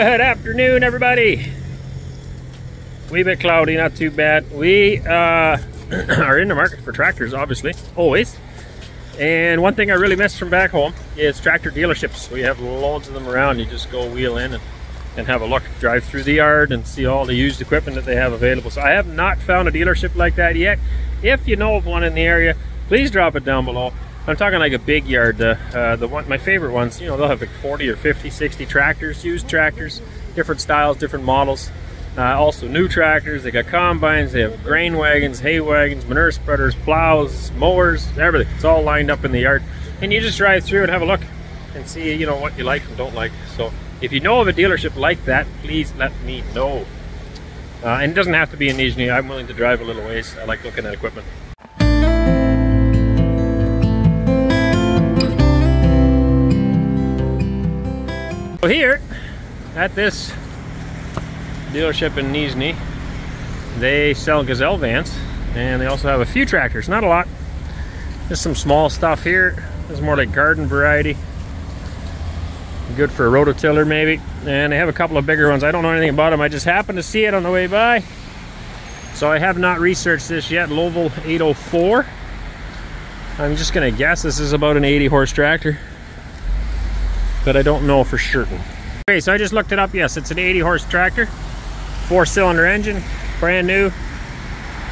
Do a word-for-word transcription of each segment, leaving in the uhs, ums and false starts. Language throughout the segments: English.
Good afternoon, everybody. Wee bit cloudy, not too bad. We uh, are in the market for tractors, obviously, always. And one thing I really miss from back home is tractor dealerships. We have loads of them around. You just go wheel in and, and have a look, drive through the yard and see all the used equipment that they have available. So I have not found a dealership like that yet. If you know of one in the area, please drop it down below. I'm talking like a big yard, the, uh, the one, my favorite ones, you know, they'll have like forty or fifty, sixty tractors, used tractors, different styles, different models. Uh, also new tractors, they got combines, they have grain wagons, hay wagons, manure spreaders, plows, mowers, everything. It's all lined up in the yard. And you just drive through and have a look and see, you know, what you like and don't like. So if you know of a dealership like that, please let me know. Uh, and it doesn't have to be in Nizhny. I'm willing to drive a little ways. I like looking at equipment. So here, at this dealership in Nizhny, they sell Gazelle vans, and they also have a few tractors, not a lot. Just some small stuff here. This is more like garden variety. Good for a rototiller maybe. And they have a couple of bigger ones. I don't know anything about them. I just happened to see it on the way by. So I have not researched this yet. Lovol eight oh four. I'm just gonna guess this is about an eighty horse tractor, but I don't know for certain. Okay, so I just looked it up. Yes, it's an eighty horse tractor, four-cylinder engine, brand new.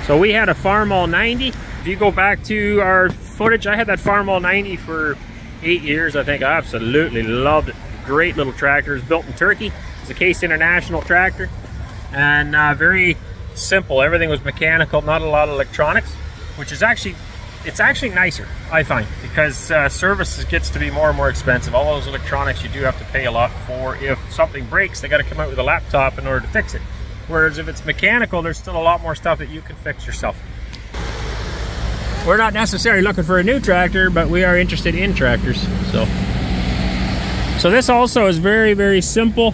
So we had a Farmall ninety. If you go back to our footage, I had that Farmall ninety for eight years, I think. I absolutely loved it. Great little tractor. It's built in Turkey. It's a Case International tractor, and uh, very simple. Everything was mechanical, not a lot of electronics, which is actually It's actually nicer, I find, because uh, service gets to be more and more expensive. All those electronics you do have to pay a lot for. If something breaks, they got to come out with a laptop in order to fix it. Whereas if it's mechanical, there's still a lot more stuff that you can fix yourself. We're not necessarily looking for a new tractor, but we are interested in tractors. So, so this also is very, very simple.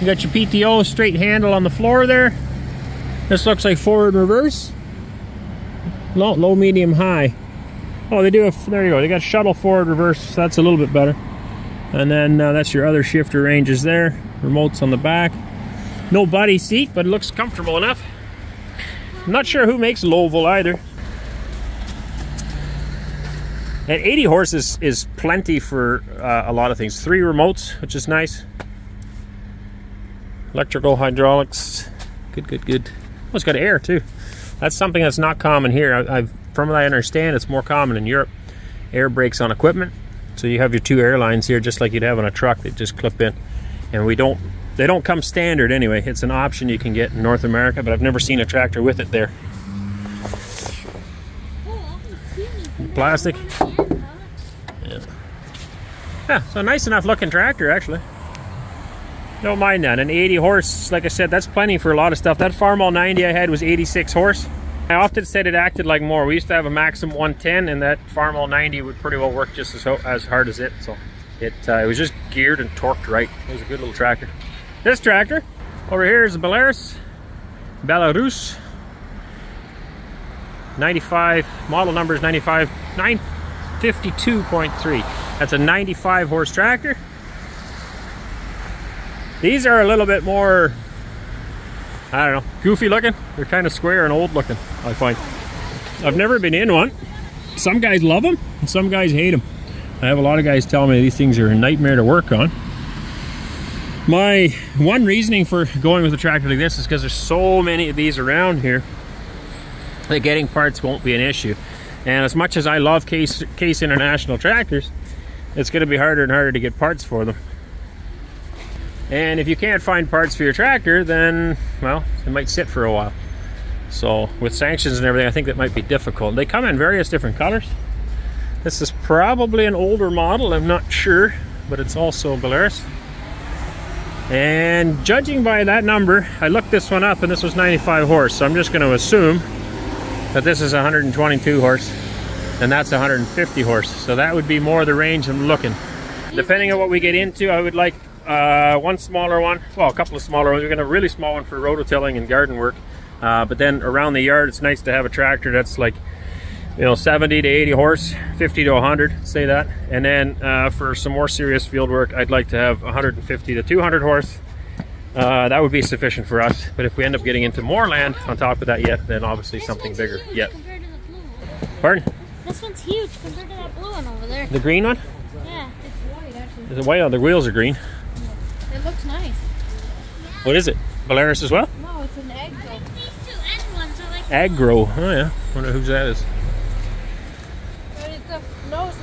You got your P T O straight handle on the floor there. This looks like forward reverse. Low, low, medium, high. Oh, they do have, there you go. They got shuttle, forward, reverse. So that's a little bit better. And then uh, that's your other shifter ranges there. Remotes on the back. No body seat, but it looks comfortable enough. I'm not sure who makes Lovol either. And eighty horse is, is plenty for uh, a lot of things. Three remotes, which is nice. Electrical, hydraulics. Good, good, good. Oh, it's got air too. That's something that's not common here. I, I've, from what I understand, it's more common in Europe. Air brakes on equipment. So you have your two air lines here, just like you'd have on a truck, that just clip in. And we don't, they don't come standard anyway. It's an option you can get in North America, but I've never seen a tractor with it there. Plastic. Yeah. Yeah, so nice enough looking tractor, actually. Don't mind that. An eighty horse, like I said, that's plenty for a lot of stuff. That Farmall ninety I had was eighty-six horse. I often said it acted like more. We used to have a Maxim one ten, and that Farmall ninety would pretty well work just as, as hard as it. So it, uh, it was just geared and torqued right. It was a good little tractor. This tractor over here is a Belarus. Belarus. ninety-five, model number is ninety-five nine fifty-two point three. That's a ninety-five horse tractor. These are a little bit more, I don't know, goofy looking. They're kind of square and old looking, I find. I've never been in one. Some guys love them, and some guys hate them. I have a lot of guys telling me these things are a nightmare to work on. My one reasoning for going with a tractor like this is because there's so many of these around here that getting parts won't be an issue. And as much as I love Case, Case International tractors, it's going to be harder and harder to get parts for them. And if you can't find parts for your tractor, then, well, it might sit for a while. So with sanctions and everything, I think that might be difficult. They come in various different colors. This is probably an older model, I'm not sure, but it's also Belarus. And judging by that number, I looked this one up and this was ninety-five horse. So I'm just going to assume that this is one hundred twenty-two horse and that's one hundred fifty horse. So that would be more the range I'm looking. Depending on what we get into, I would like Uh, one smaller one, well, a couple of smaller ones. We're gonna have a really small one for rototilling and garden work. Uh, but then around the yard, it's nice to have a tractor that's like, you know, seventy to eighty horse, fifty to one hundred, say that. And then uh, for some more serious field work, I'd like to have one hundred fifty to two hundred horse, uh, that would be sufficient for us. But if we end up getting into more land on top of that yet, then obviously this something bigger yet. Compared to the blue one. Pardon? This one's huge compared to that blue one over there. The green one? Yeah, it's white actually. Is it white? Oh, the wheels are green. Yeah. It looks nice. What is it? Belarus as well? No, it's an Agro. I think these two end ones are like Agro. Oh yeah. I wonder whose that is. But it's a no, it's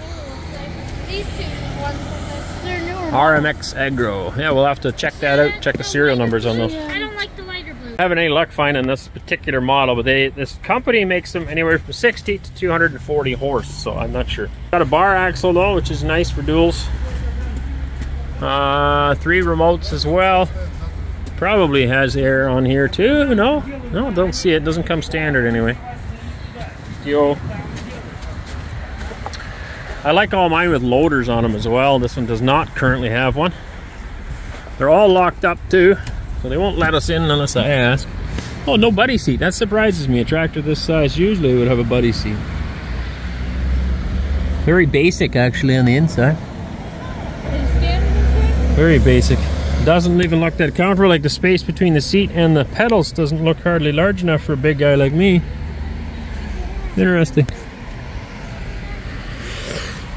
like these two ones they're newer. R M X Agro. Yeah, we'll have to check that out. Check the serial numbers on those. I don't like the lighter blue. I haven't any luck finding this particular model, but they this company makes them anywhere from sixty to two hundred forty horse, so I'm not sure. Got a bar axle though, which is nice for duels. Uh, three remotes as well. Probably has air on here too. No, no, don't see it. Doesn't come standard anyway. Yo, I like all mine with loaders on them as well. This one does not currently have one. They're all locked up too, so they won't let us in unless I ask. Oh, no buddy seat. That surprises me. A tractor this size usually would have a buddy seat. Very basic actually on the inside. Very basic. Doesn't even look that comfortable. Like the space between the seat and the pedals doesn't look hardly large enough for a big guy like me. Interesting.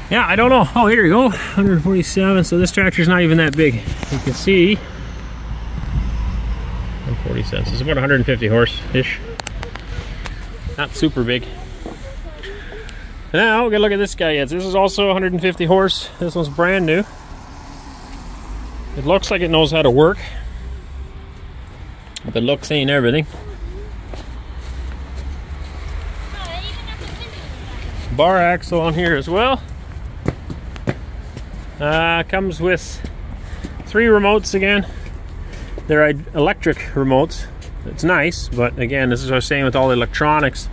Yeah, I don't know. Oh, here we go. one forty-seven. So this tractor's not even that big. You can see one forty cents. It's about one hundred fifty horse ish. Not super big. Now we're gonna look at this guy. Yet. This is also one hundred fifty horse. This one's brand new. It looks like it knows how to work, but looks ain't everything. Bar axle on here as well. Uh, comes with three remotes again. They're electric remotes. It's nice, but again, this is what I was saying with all the electronics.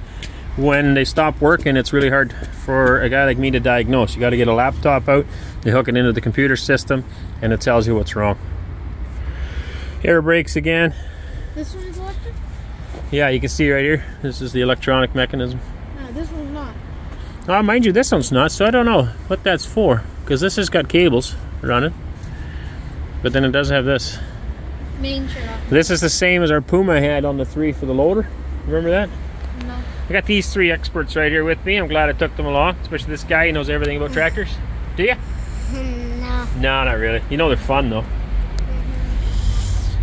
When they stop working, it's really hard for a guy like me to diagnose. You got to get a laptop out, you hook it into the computer system, and it tells you what's wrong. Air brakes again. This one's electric? Yeah, you can see right here. This is the electronic mechanism. No, this one's not. Oh, mind you, this one's not, so I don't know what that's for. Because this has got cables running. But then it does have this. Main shut off. This is the same as our Puma had on the three for the loader. Remember that? I got these three experts right here with me. I'm glad I took them along, especially this guy. He knows everything about tractors. Do you? No. No, not really. You know they're fun though.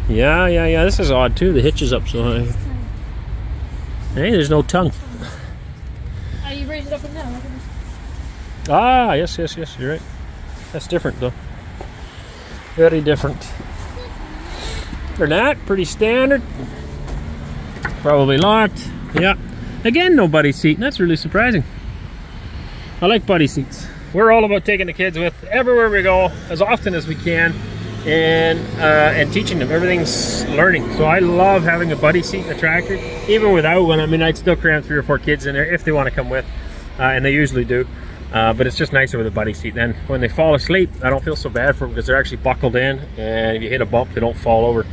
Yeah, yeah, yeah. This is odd too. The hitch is up so high. Hey, there's no tongue. Oh, you raised it up and down. Look at this. Ah, yes, yes, yes. You're right. That's different though. Very different. Or not. Pretty standard. Probably locked. Yeah. Again, no buddy seat, and that's really surprising. I like buddy seats. We're all about taking the kids with everywhere we go, as often as we can, and uh, and teaching them. Everything's learning. So I love having a buddy seat in a tractor, even without one. I mean, I'd still cram three or four kids in there if they want to come with, uh, and they usually do. Uh, but it's just nicer with a buddy seat. Then when they fall asleep, I don't feel so bad for them because they're actually buckled in, and if you hit a bump, they don't fall over.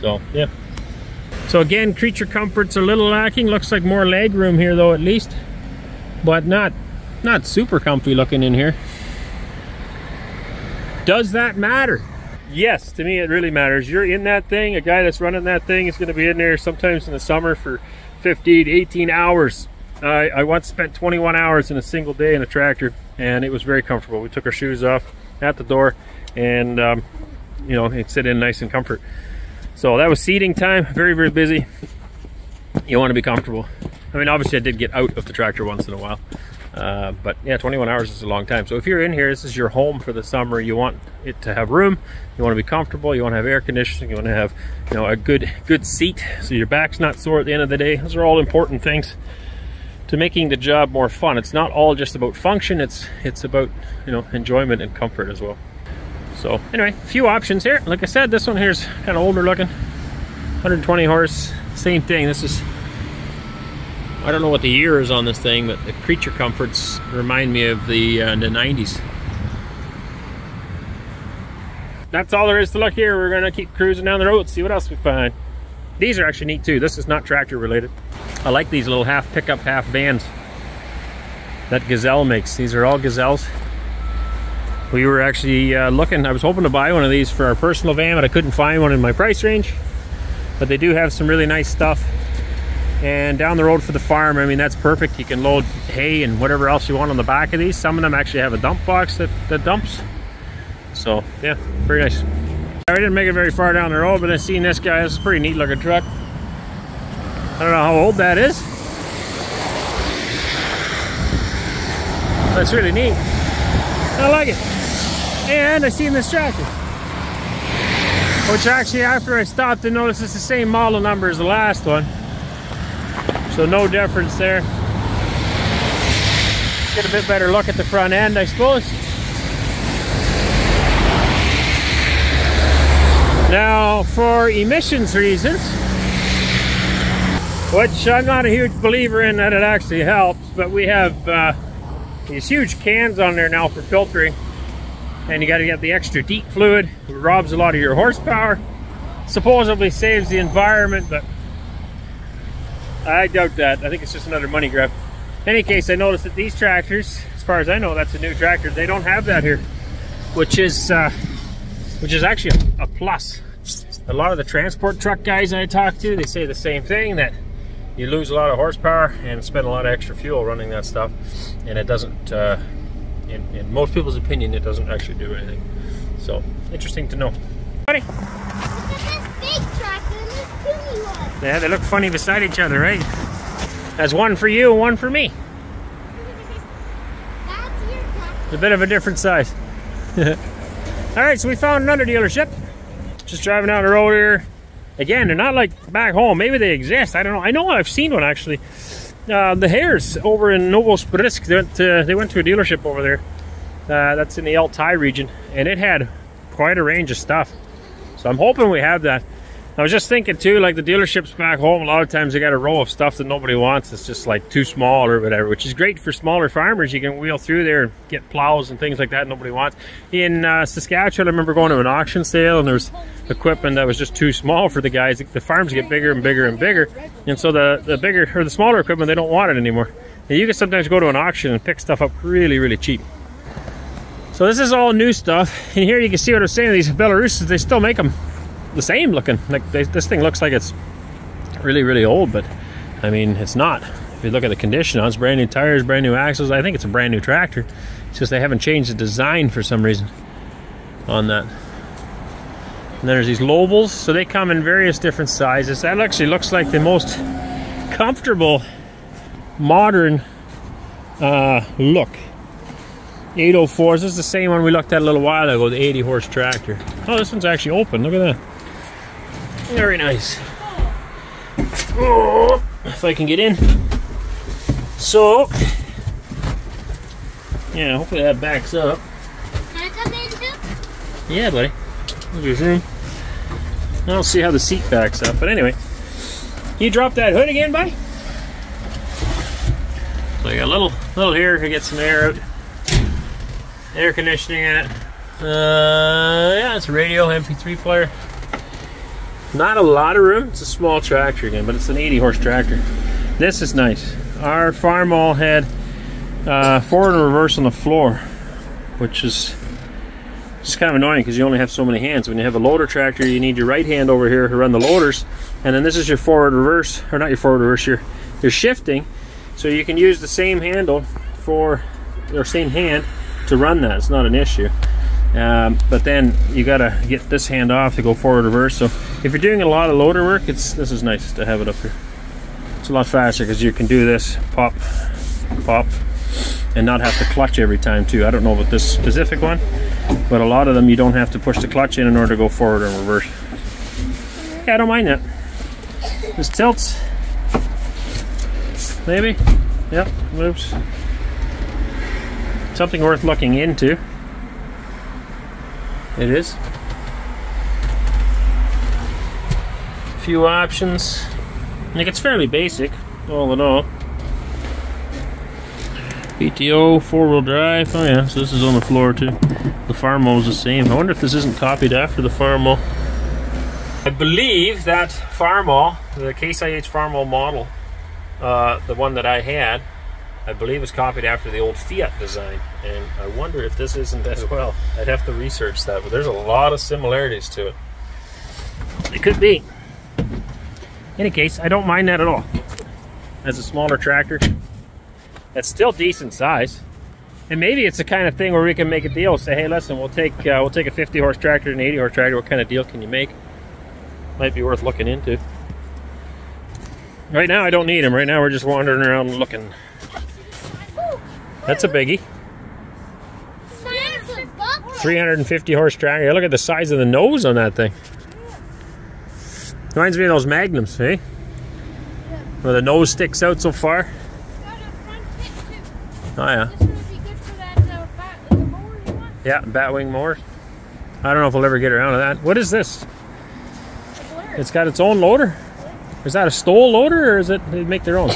So yeah. So again, creature comfort's a little lacking. Looks like more leg room here though at least. But not not super comfy looking in here. Does that matter? Yes, to me it really matters. You're in that thing, a guy that's running that thing is gonna be in there sometimes in the summer for fifteen to eighteen hours. I, I once spent twenty-one hours in a single day in a tractor and it was very comfortable. We took our shoes off at the door and um, you know, it sit in nice and comfort. So that was seating time, very, very busy. You want to be comfortable. I mean, obviously I did get out of the tractor once in a while, uh, but yeah, twenty-one hours is a long time. So if you're in here, this is your home for the summer. You want it to have room, you want to be comfortable, you want to have air conditioning, you want to have, you know, a good, good seat so your back's not sore at the end of the day. Those are all important things to making the job more fun. It's not all just about function, it's, it's about, you know, enjoyment and comfort as well. So anyway, a few options here. Like I said, this one here's kind of older looking, one hundred twenty horse, same thing. This is, I don't know what the year is on this thing, but the creature comforts remind me of the, uh, the nineties. That's all there is to look here. We're gonna keep cruising down the road, see what else we find. These are actually neat too. This is not tractor related. I like these little half pickup, half vans that Gazelle makes. These are all Gazelles. We were actually uh, looking, I was hoping to buy one of these for our personal van, but I couldn't find one in my price range. But they do have some really nice stuff. And down the road for the farm, I mean, that's perfect. You can load hay and whatever else you want on the back of these. Some of them actually have a dump box that, that dumps. So yeah, pretty nice. I didn't make it very far down the road, but I seen this guy. This is a pretty neat looking truck. I don't know how old that is. That's really neat. I like it. And I seen this tractor, which actually after I stopped and noticed it's the same model number as the last one. So no difference there. Get a bit better look at the front end, I suppose. Now, for emissions reasons, which I'm not a huge believer in that it actually helps, but we have uh, these huge cans on there now for filtering, and you got to get the extra deep fluid. It robs a lot of your horsepower. Supposedly saves the environment, but I doubt that. I think it's just another money grab. In any case, I noticed that these tractors, as far as I know, that's a new tractor. They don't have that here, which is uh, which is actually a, a plus. A lot of the transport truck guys I talk to, they say the same thing, that you lose a lot of horsepower and spend a lot of extra fuel running that stuff, and it doesn't, uh, in, in most people's opinion, it doesn't actually do anything. So, interesting to know. Buddy. Yeah, they look funny beside each other, right? That's one for you and one for me. That's your tractor. It's a bit of a different size. Alright, so we found another dealership. Just driving down the road here. Again, they're not like back home. Maybe they exist. I don't know. I know I've seen one actually. Uh, the Hares over in Novosibirsk, they went to, they went to a dealership over there. Uh, that's in the Altai region. And it had quite a range of stuff. So I'm hoping we have that. I was just thinking too, like the dealerships back home, a lot of times they got a row of stuff that nobody wants. It's just like too small or whatever, which is great for smaller farmers. You can wheel through there and get plows and things like that nobody wants. In uh, Saskatchewan, I remember going to an auction sale and there was equipment that was just too small for the guys. The farms get bigger and bigger and bigger. And so the, the bigger or the smaller equipment, they don't want it anymore. And you can sometimes go to an auction and pick stuff up really, really cheap. So this is all new stuff. And here you can see what I'm saying. These Belaruses, they still make them the same looking. Like they, this thing looks like it's really really old, but I mean it's not. If you look at the condition on it, it's brand new tires, brand new axles. I think it's a brand new tractor. It's just they haven't changed the design for some reason on that. And then there's these Lobels, so they come in various different sizes. That actually looks like the most comfortable modern uh, look. eight oh fours, this is the same one we looked at a little while ago, the eighty horse tractor. Oh, this one's actually open, look at that. Very nice. Oh, if I can get in. So, yeah, hopefully that backs up. Can I come in too? Yeah, buddy. There's room. I don't see how the seat backs up, but anyway. You drop that hood again, buddy? So I got a little, little here to get some air out. Air conditioning in it. Uh, yeah, it's a radio, M P three player. Not a lot of room. It's a small tractor again, but it's an eighty horse tractor. This is nice. Our Farmall had uh, forward and reverse on the floor, which is just kind of annoying because you only have so many hands. When you have a loader tractor, you need your right hand over here to run the loaders, and then this is your forward reverse, or not your forward reverse, your, your shifting. So you can use the same handle for, or same hand to run that. It's not an issue. Um, but then you gotta get this hand off to go forward reverse. So if you're doing a lot of loader work, it's this is nice to have it up here. It's a lot faster because you can do this, pop, pop, and not have to clutch every time too. I don't know about this specific one, but a lot of them you don't have to push the clutch in in order to go forward and reverse. Yeah, I don't mind that. This tilts. Maybe. Yep, moves. Something worth looking into. It is. A few options. Like it's fairly basic, all in all. P T O, four-wheel drive. Oh yeah, so this is on the floor too. The Farmall is the same. I wonder if this isn't copied after the Farmall. I believe that Farmall, the Case I H Farmall model, uh, the one that I had, I believe is copied after the old Fiat design, and I wonder if this isn't as well. I'd have to research that, but there's a lot of similarities to it. It could be. In any case, I don't mind that at all. As a smaller tractor, that's still decent size. And maybe it's the kind of thing where we can make a deal. Say, hey, listen, we'll take uh, we'll take a fifty horse tractor and an eighty horse tractor. What kind of deal can you make? Might be worth looking into. Right now, I don't need them. Right now, we're just wandering around looking. That's a biggie. three hundred fifty horse tractor. Look at the size of the nose on that thing. Reminds me of those Magnums, eh? Where the nose sticks out so far. Oh yeah. Yeah, batwing mower. I don't know if we'll ever get around to that. What is this? It's got its own loader? Is that a Stoll loader, or is it they make their own?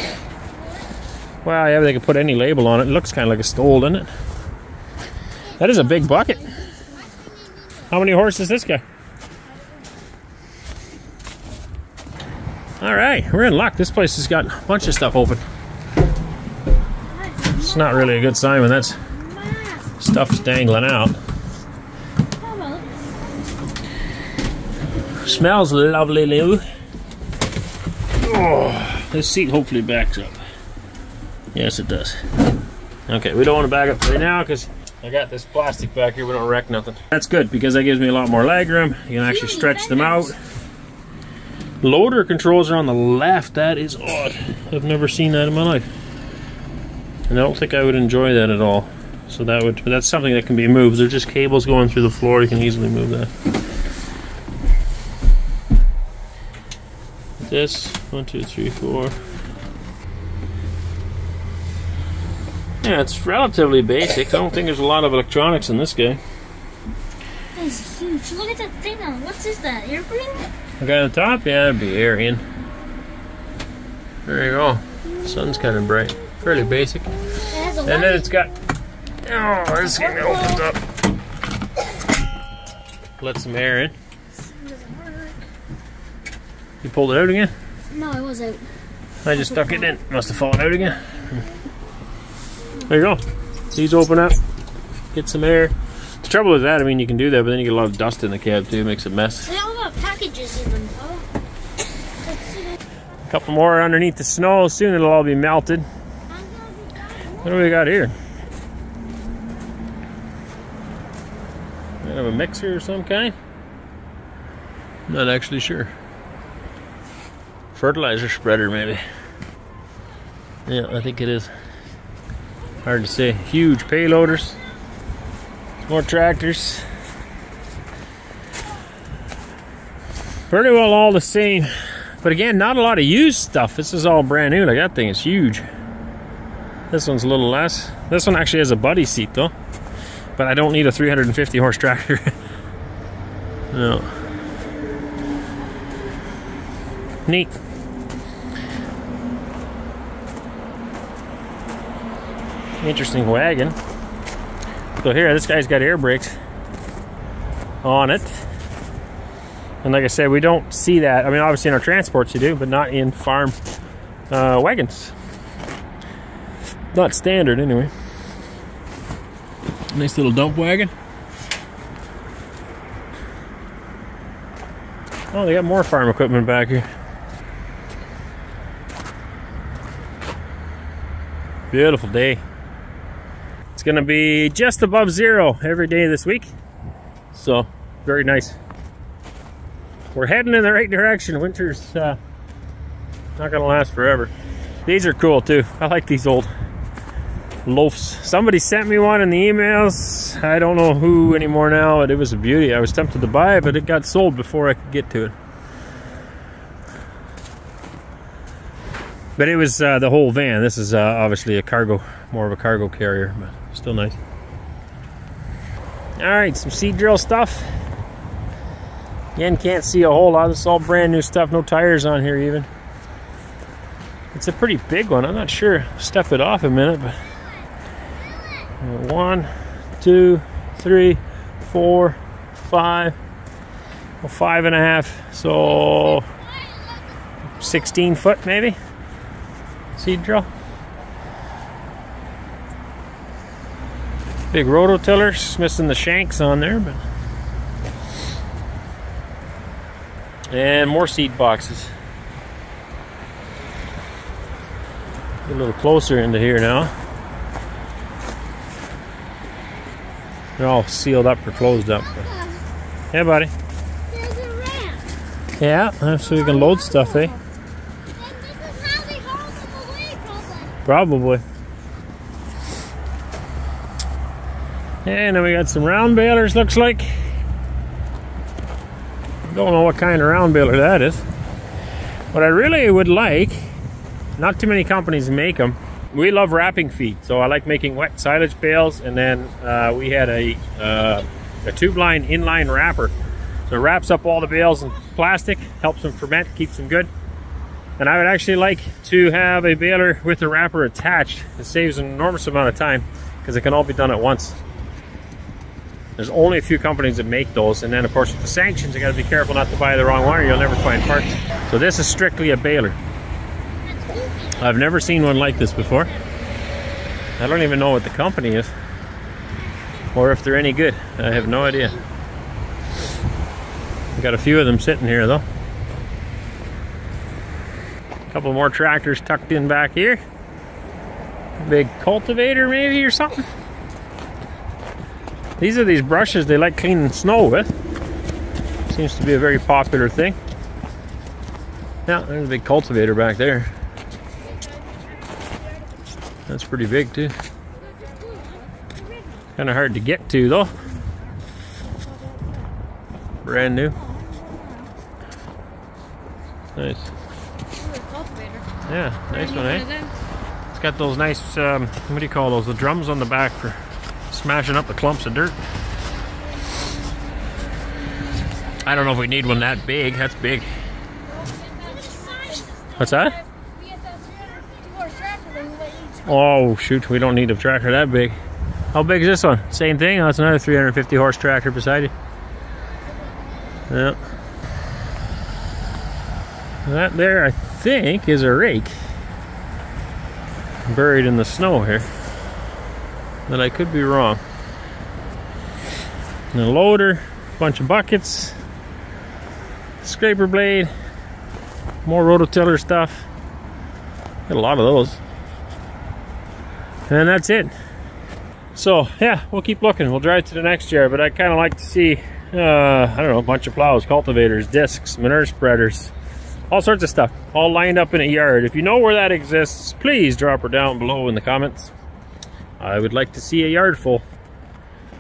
Well, yeah, they could put any label on it. It looks kind of like a Stoll, doesn't it? That is a big bucket. How many horses is this guy? All right, we're in luck. This place has got a bunch of stuff open. It's not really a good sign when that's stuff's dangling out. Smells lovely, Lou. Oh, this seat hopefully backs up. Yes, it does. Okay, we don't want to back up right now because I got this plastic back here. We don't wreck nothing. That's good because that gives me a lot more leg room. You can actually stretch them out. Loader controls are on the left. That is odd. I've never seen that in my life. And I don't think I would enjoy that at all. So that would, that's something that can be moved. There's just cables going through the floor. You can easily move that. This, one, two, three, four. Yeah, it's relatively basic. I don't think there's a lot of electronics in this guy. That is huge. Look at that thing on. What's this, that airplane? The guy on the top? Yeah, that'd be Aryan. There you go. The sun's kind of bright. Fairly basic. And then it's got... Oh, this thing opens up. Let some air in. Doesn't work. You pulled it out again? No, it was out. I just stuck it in. Must have fallen out again. There you go. These open up. Get some air. The trouble with that, I mean, you can do that, but then you get a lot of dust in the cab too. It makes a mess. They all got packages in them. A couple more underneath the snow. Soon it'll all be melted. What do we got here? Kind of a mixer of some kind? Not actually sure. Fertilizer spreader, maybe. Yeah, I think it is. Hard to say. Huge payloaders. More tractors. Pretty well all the same. But again, not a lot of used stuff. This is all brand new. Like, that thing is huge. This one's a little less. This one actually has a buddy seat though. But I don't need a three hundred fifty horse tractor. No. Neat. Interesting wagon. So here, this guy's got air brakes on it. And like I said, we don't see that. I mean, obviously in our transports you do, but not in farm uh, wagons. Not standard, anyway. Nice little dump wagon. Oh, they got more farm equipment back here. Beautiful day. It's gonna be just above zero every day this week. So, very nice. We're heading in the right direction. Winter's uh, not gonna last forever. These are cool too. I like these old loafs. Somebody sent me one in the emails. I don't know who anymore now, but it was a beauty. I was tempted to buy it, but it got sold before I could get to it. But it was uh, the whole van. This is uh, obviously a cargo, more of a cargo carrier, but still nice. All right, some seed drill stuff. Again, can't see a whole lot. This is all brand new stuff. No tires on here even. It's a pretty big one. I'm not sure. Step it off a minute, but one, two, three, four, five, well, five and a half, so sixteen foot maybe. Seed drill. Big rototillers, missing the shanks on there, but and more seed boxes. Get a little closer into here now. They're all sealed up or closed up. Yeah, buddy. There's a ramp. Yeah, so you can load stuff, eh? Probably. And then we got some round balers, looks like. Don't know what kind of round baler that is. What I really would like, not too many companies make them. We love wrapping feed, so I like making wet silage bales, and then uh, we had a, uh, a tube line inline wrapper. So it wraps up all the bales in plastic, helps them ferment, keeps them good. And I would actually like to have a baler with the wrapper attached. It saves an enormous amount of time because it can all be done at once. There's only a few companies that make those, and then of course with the sanctions, you got to be careful not to buy the wrong one or you'll never find parts. So this is strictly a baler. I've never seen one like this before. I don't even know what the company is or if they're any good. I have no idea. We've got a few of them sitting here though. A couple more tractors tucked in back here. Big cultivator maybe or something. These are these brushes they like cleaning snow with. Seems to be a very popular thing. Yeah, there's a big cultivator back there. That's pretty big too. Kind of hard to get to though. Brand new. Nice. Yeah, nice one, eh? It's got those nice, um, what do you call those? The drums on the back for smashing up the clumps of dirt. I don't know if we need one that big. That's big. What's that? Oh shoot, we don't need a tractor that big. How big is this one? Same thing? Oh, it's another three hundred fifty horse tractor beside it. Yeah. That there I think is a rake buried in the snow here. But I could be wrong. And a loader, bunch of buckets, scraper blade, more rototiller stuff. Got a lot of those. And that's it. So yeah, we'll keep looking. We'll drive to the next yard, but I kind of like to see, uh, I don't know, a bunch of plows, cultivators, discs, manure spreaders, all sorts of stuff, all lined up in a yard. If you know where that exists, please drop her down below in the comments. I would like to see a yard full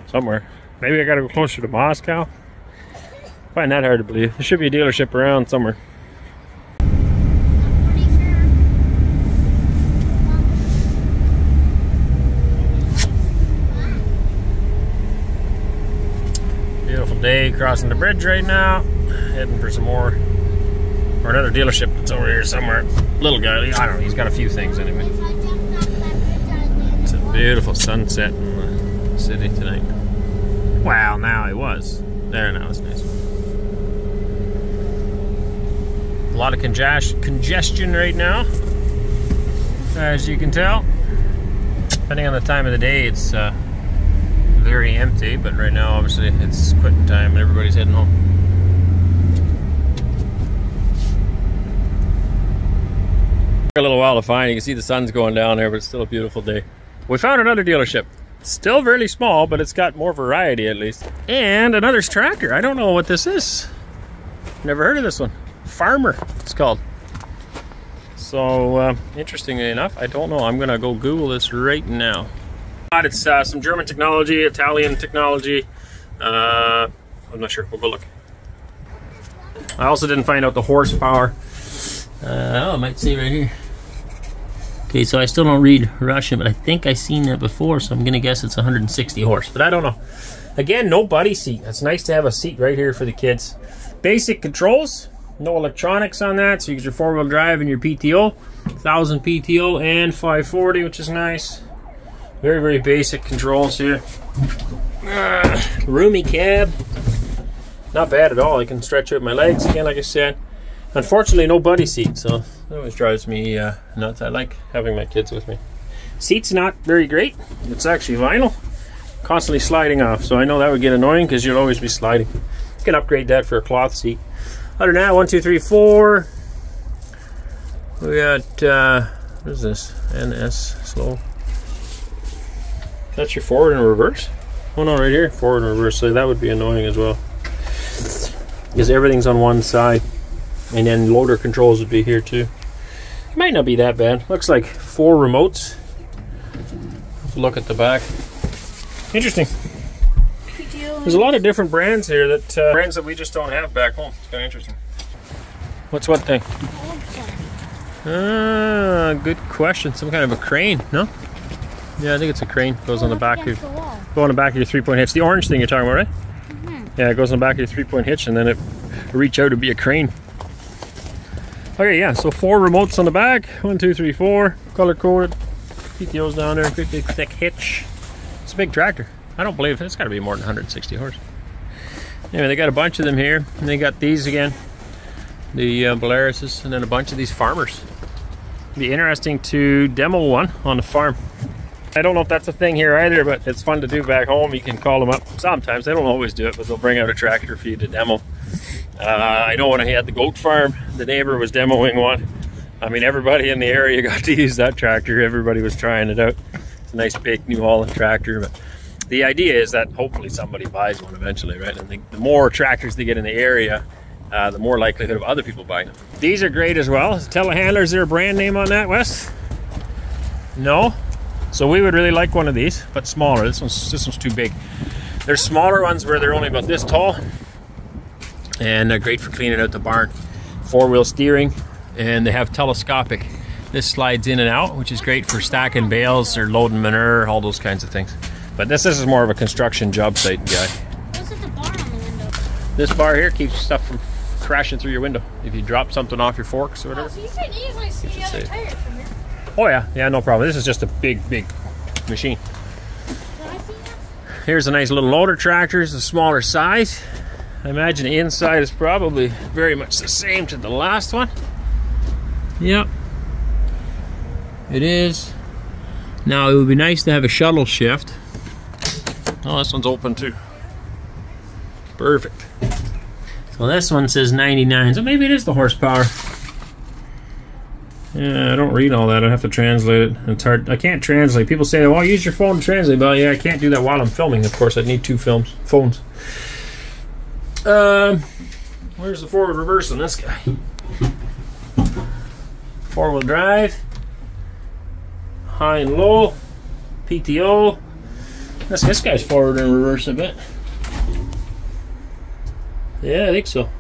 somewhere. Maybe I gotta go closer to Moscow. Find that hard to believe. There should be a dealership around somewhere. Day crossing the bridge right now, heading for some more or another dealership that's over here somewhere. Little guy, I don't know, he's got a few things anyway. It's a beautiful sunset in the city tonight. Wow, now it was there. Now it's nice. A lot of congestion congestion right now, as you can tell. Depending on the time of the day, it's uh very empty, but right now obviously it's quitting time and everybody's heading home. Took a little while to find. You can see the sun's going down there, but it's still a beautiful day. We found another dealership. Still really small, but it's got more variety at least. And another tractor. I don't know what this is. Never heard of this one. Farmer, it's called. So uh, interestingly enough, I don't know. I'm gonna go Google this right now. It's uh, some German technology, Italian technology. Uh, I'm not sure. We'll go look. I also didn't find out the horsepower. Uh, oh, I might see right here. Okay, so I still don't read Russian, but I think I've seen that before, so I'm going to guess it's one hundred sixty horse, but I don't know. Again, no buddy seat. It's nice to have a seat right here for the kids. Basic controls, no electronics on that, so you get your four-wheel drive and your P T O, one thousand P T O and five forty, which is nice. Very, very basic controls here. Uh, roomy cab. Not bad at all. I can stretch out my legs again, like I said. Unfortunately, no buddy seat, so that always drives me uh, nuts. I like having my kids with me. Seat's not very great. It's actually vinyl. constantly sliding off. So I know that would get annoying because you'll always be sliding. You can upgrade that for a cloth seat. Other than that, one, two, three, four. We got, uh, what is this? N S slow. That's your forward and reverse? Oh no, right here, forward and reverse. So that would be annoying as well, because everything's on one side. And then loader controls would be here too. It might not be that bad. Looks like four remotes. Let's look at the back. Interesting. There's a lot of different brands here, that uh, brands that we just don't have back home. It's kind of interesting. What's one thing? Ah, good question. Some kind of a crane, no? Yeah, I think it's a crane. It goes on the back of go on the back of your three-point hitch. The orange thing you're talking about, right? Mm-hmm. Yeah, it goes on the back of your three-point hitch, and then it reach out to be a crane. Okay, yeah, so four remotes on the back. One, two, three, four. Color-coded. P T O's down there. Good big thick hitch. It's a big tractor. I don't believe it's got to be more than one hundred sixty horse. Anyway, they got a bunch of them here, and they got these again, the uh, Belaruses, and then a bunch of these farmers. It'd be interesting to demo one on the farm. I don't know if that's a thing here either, but it's fun to do back home. You can call them up sometimes. They don't always do it, but they'll bring out a tractor for you to demo. Uh, I know when I had the goat farm, the neighbor was demoing one. I mean, everybody in the area got to use that tractor. Everybody was trying it out. It's a nice big New Holland tractor, but the idea is that hopefully somebody buys one eventually, right? And the, the more tractors they get in the area, uh, the more likelihood of other people buying them. These are great as well. Telehandler, is there a brand name on that, Wes? No? So we would really like one of these, but smaller. This one's, this one's too big. There's smaller ones where they're only about this tall, and they're great for cleaning out the barn. Four-wheel steering, and they have telescopic. This slides in and out, which is great for stacking bales or loading manure, all those kinds of things. But this, this is more of a construction job site guy. What's at the bar on the window? This bar here keeps stuff from crashing through your window. If you drop something off your forks or whatever. Oh, so you can easily see the other tire from here. Oh yeah, yeah, no problem. This is just a big, big machine. Can I see that? Here's a nice little loader tractor. It's a smaller size. I imagine the inside is probably very much the same to the last one. Yep. It is. Now it would be nice to have a shuttle shift. Oh, this one's open too. Perfect. So this one says ninety-nine, so maybe it is the horsepower. Yeah, I don't read all that. I have to translate it. It's hard. I can't translate. People say, well, use your phone to translate. Well, yeah, I can't do that while I'm filming. Of course, I'd need two films, phones. Um, where's the forward reverse on this guy? Four-wheel drive. High and low. P T O. That's this guy's forward and reverse a bit. Yeah, I think so.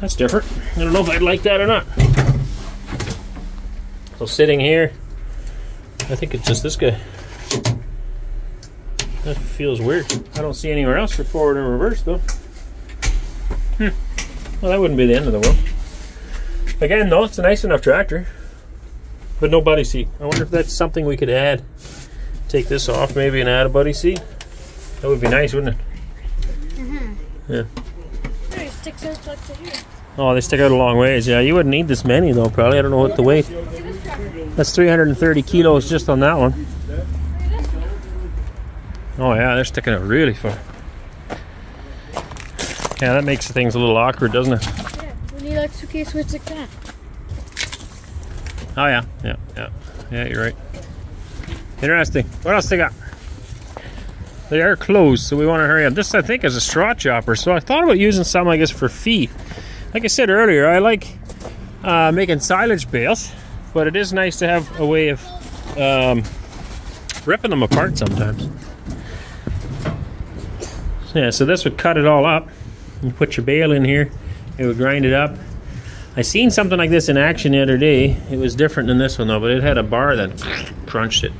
That's different. I don't know if I'd like that or not. So sitting here, I think it's just this guy. That feels weird. I don't see anywhere else for forward and reverse though. Hmm. Well, that wouldn't be the end of the world. Again though, it's a nice enough tractor. But no buddy seat. I wonder if that's something we could add. Take this off maybe and add a buddy seat. That would be nice, wouldn't it? Mm-hmm. Yeah. There, it sticks out like to here. Oh, they stick out a long ways. Yeah, you wouldn't need this many though, probably. I don't know what the weight. That's three hundred thirty kilos just on that one. Oh yeah, they're sticking out really far. Yeah, that makes things a little awkward, doesn't it? Yeah, we need like suitcase with like that. Oh yeah, yeah, yeah. Yeah, you're right. Interesting. What else they got? They are closed, so we want to hurry up. This, I think, is a straw chopper, so I thought about using some, I guess, for feed. Like I said earlier, I like uh, making silage bales, but it is nice to have a way of um, ripping them apart sometimes. So, yeah, so this would cut it all up. You put your bale in here, it would grind it up. I seen something like this in action the other day. It was different than this one, though, but it had a bar that crunched it.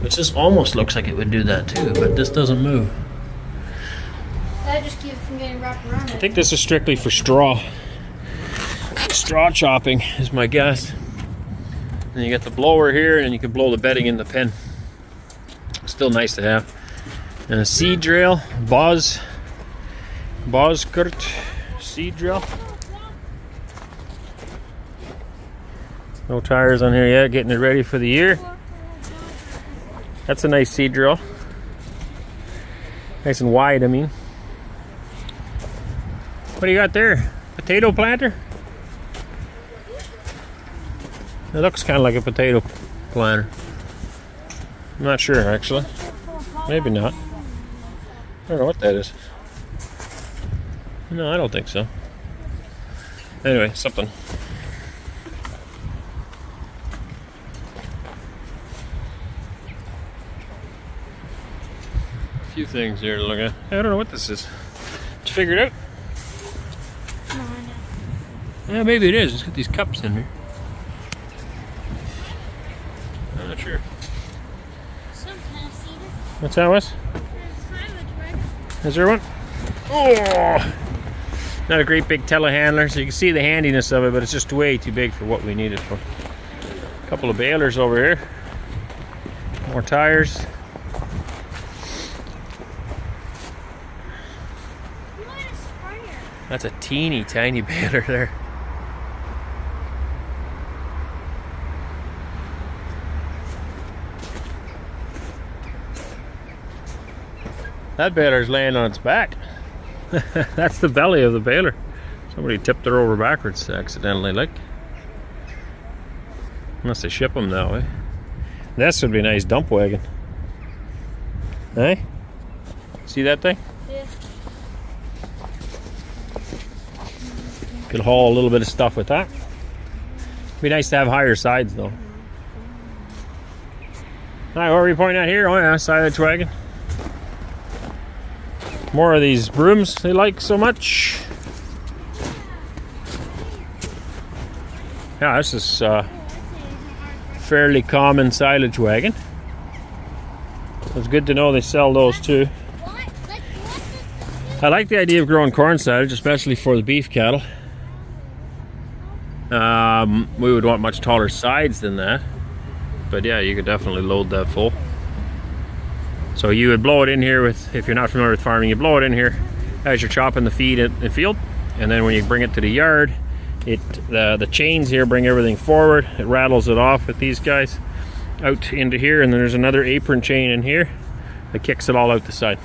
Which this almost looks like it would do that too, but this doesn't move. That just keeps from getting wrapped around it. I think this is strictly for straw. Straw chopping is my guess. And you got the blower here, and you can blow the bedding in the pen. Still nice to have. And a seed drill, Boz, Bozkurt seed drill. No tires on here yet, getting it ready for the year. That's a nice seed drill. Nice and wide, I mean. What do you got there? Potato planter? It looks kind of like a potato planter. I'm not sure, actually. Maybe not. I don't know what that is. No, I don't think so. Anyway, something. A few things here to look at. I don't know what this is. Did you figure it out? No, I don't know. Yeah, maybe it is. It's got these cups in here. I'm not sure. Some kind of cedar. What's that was? Is there one? Oh! Not a great big telehandler, so you can see the handiness of it, but it's just way too big for what we need it for. A couple of balers over here. More tires. That's a teeny tiny baler there. That baler's laying on its back. That's the belly of the baler. Somebody tipped her over backwards accidentally, like. Unless they ship them that way. This would be a nice dump wagon. Hey? See that thing? Yeah. Could haul a little bit of stuff with that. Be nice to have higher sides though. Alright, what are we pointing at here? Oh yeah, silage wagon. More of these brooms they like so much. Yeah, this is uh, fairly common silage wagon. It's good to know they sell those too. I like the idea of growing corn silage, especially for the beef cattle. Um, we would want much taller sides than that. But yeah, you could definitely load that full. So you would blow it in here with, if you're not familiar with farming, you blow it in here as you're chopping the feed in the field, and then when you bring it to the yard, it uh, the chains here bring everything forward. It rattles it off with these guys out into here, and then there's another apron chain in here that kicks it all out the side.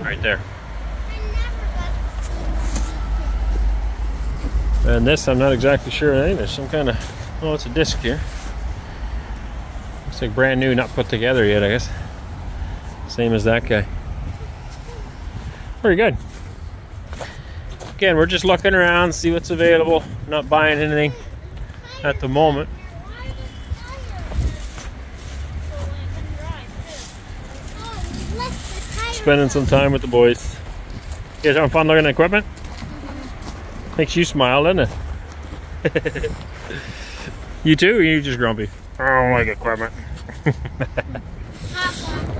Right there. And this, I'm not exactly sure. I think there's some kind of, oh, it's a disc here. Looks like brand new, not put together yet, I guess. Same as that guy. Pretty good. Again, we're just looking around, see what's available. I'm not buying anything at the moment. Spending some time with the boys. You guys having fun looking at equipment? Makes you smile, doesn't it? You too, or you just grumpy? I don't like equipment.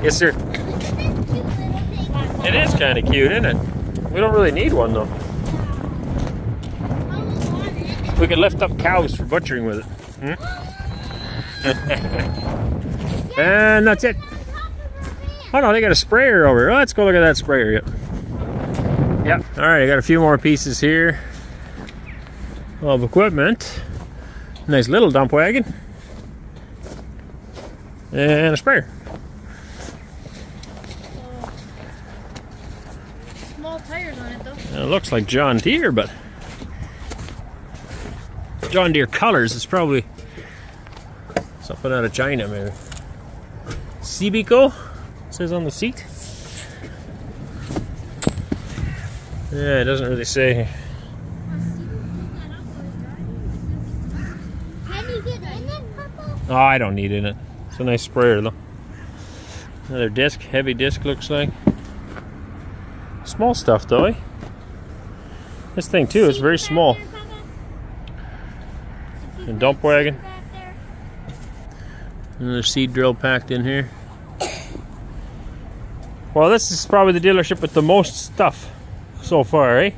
Yes, sir. It is kind of cute, isn't it? We don't really need one, though. We could lift up cows for butchering with it. Hmm? And that's it. Oh, no, they got a sprayer over here. Let's go look at that sprayer. Yep. Yep. All right, I got a few more pieces here of equipment. Nice little dump wagon and a sprayer. Small tires on it though. It looks like John Deere, but John Deere colors. It's probably something out of China, maybe. C B C O says on the seat. Yeah, it doesn't really say. Oh, I don't need it. It's a nice sprayer though. Another disc, heavy disc looks like. Small stuff though, eh? This thing too is very small. A dump wagon. Another seed drill packed in here. Well, this is probably the dealership with the most stuff so far, eh?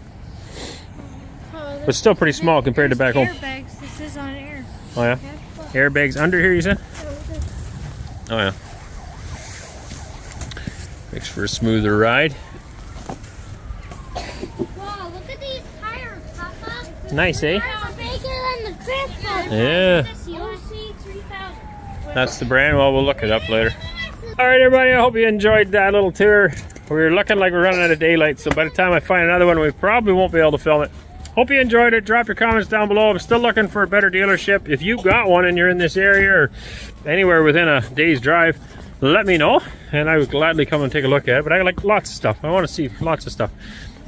Oh, but still pretty small compared to back airbags. home. Airbags. This is on air. Oh yeah. Airbags under here, you said? Oh yeah. Makes for a smoother ride. Wow, look at these tires, Papa. Nice, eh? Than the yeah. That's the brand. Well, we'll look it up later. All right, everybody, I hope you enjoyed that little tour. We're looking like we're running out of daylight, so by the time I find another one, we probably won't be able to film it. Hope you enjoyed it. Drop your comments down below. I'm still looking for a better dealership. If you've got one and you're in this area or anywhere within a day's drive, let me know, and I would gladly come and take a look at it. But I like lots of stuff. I want to see lots of stuff.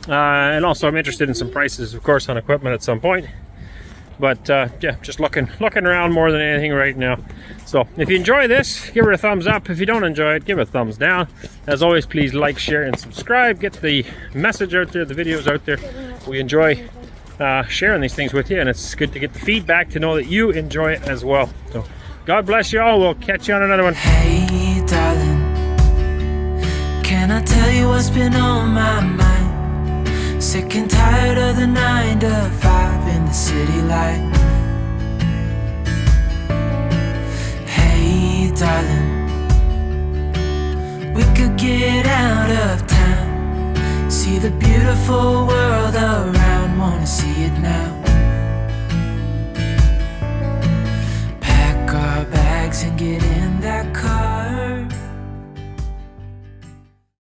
Uh, and also, I'm interested in some prices, of course, on equipment at some point. But uh, yeah, just looking looking around more than anything right now. So if you enjoy this, give it a thumbs up. If you don't enjoy it, give it a thumbs down. As always, please like, share, and subscribe. Get the message out there, the videos out there. We enjoy uh, sharing these things with you, and it's good to get the feedback to know that you enjoy it as well. So God bless you all. We'll catch you on another one. Hey, darling, can I tell you what's been on my mind? Sick and tired of the nine to five in the city life. Hey, darling, we could get out of town, see the beautiful world around, wanna see it now.